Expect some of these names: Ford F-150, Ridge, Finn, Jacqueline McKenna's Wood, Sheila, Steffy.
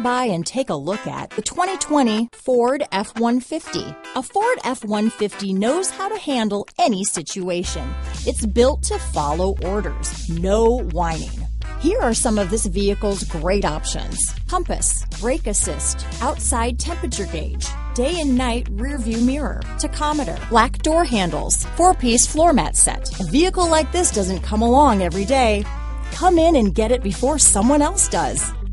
stop by and take a look at the 2020 Ford F-150. A Ford F-150 knows how to handle any situation. It's built to follow orders, no whining. Here are some of this vehicle's great options: compass, brake assist, outside temperature gauge, day and night rear view mirror, tachometer, black door handles, 4-piece floor mat set. A vehicle like this doesn't come along every day. Come in and get it before someone else does.